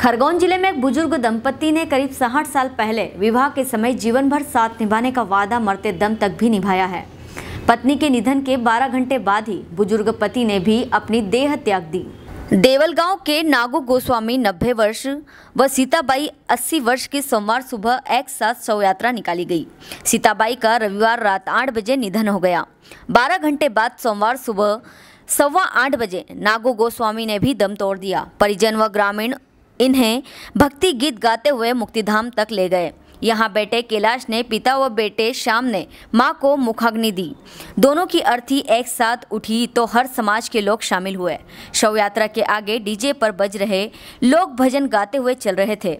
खरगोन जिले में एक बुजुर्ग दंपति ने करीब 60 साल पहले विवाह के समय जीवन भर साथ निभाने का वादा मरते दम तक भी निभाया है। पत्नी के निधन के 12 घंटे बाद ही बुजुर्ग पति ने भी अपनी देह त्याग दी। देवलगांव के नागू गोस्वामी 90 वर्ष व सीताबाई 80 वर्ष की सोमवार सुबह एक साथ शव यात्रा निकाली गई। सीताबाई का रविवार रात 8 बजे निधन हो गया। 12 घंटे बाद सोमवार सुबह 8:15 बजे नागू गोस्वामी ने भी दम तोड़ दिया। परिजन व ग्रामीण इन्हें भक्ति गीत गाते हुए मुक्तिधाम तक ले गए। यहाँ बेटे कैलाश ने पिता व बेटे श्याम ने मां को मुखाग्नि दी। दोनों की अर्थी एक साथ उठी तो हर समाज के लोग शामिल हुए। शव यात्रा के आगे डीजे पर बज रहे लोग भजन गाते हुए चल रहे थे।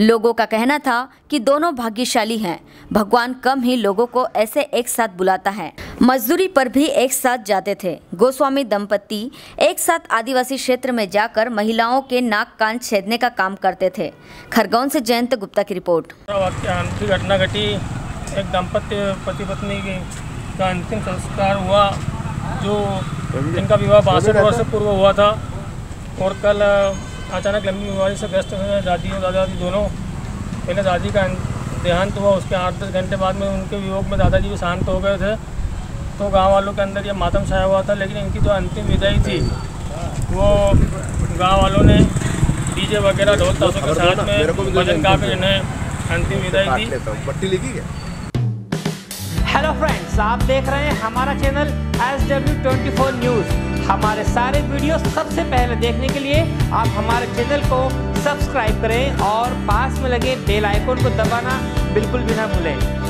लोगों का कहना था कि दोनों भाग्यशाली हैं, भगवान कम ही लोगों को ऐसे एक साथ बुलाता है। मजदूरी पर भी एक साथ जाते थे। गोस्वामी दंपत्ति एक साथ आदिवासी क्षेत्र में जाकर महिलाओं के नाक कान छेदने का काम करते थे। खरगोन से जयंत गुप्ता की रिपोर्ट। अंतिम घटना घटी, एक दाम्पत्य पति पत्नी का अंतिम संस्कार हुआ, जो इनका विवाह 62 वर्ष पूर्व हुआ था और कल अचानक लंबी बीमारी से ग्रस्त हुए दादी और दादाजी दोनों। पहले दादी का देहांत हुआ, उसके 8-10 घंटे बाद में उनके वियोग में दादाजी भी शांत हो गए थे। तो गांव वालों के अंदर यह मातम छाया हुआ था, लेकिन इनकी जो अंतिम विदाई थी वो गाँव वालों ने डीजे वगैरह ढोल ताशों के साथ में भजन गाकर इन्हें अंतिम विदाई दी। हेलो फ्रेंड्स, आप देख रहे हैं हमारा चैनल SW 24 News। हमारे सारे वीडियो सबसे पहले देखने के लिए आप हमारे चैनल को सब्सक्राइब करें और पास में लगे बेल आइकन को दबाना बिल्कुल भी ना भूलें।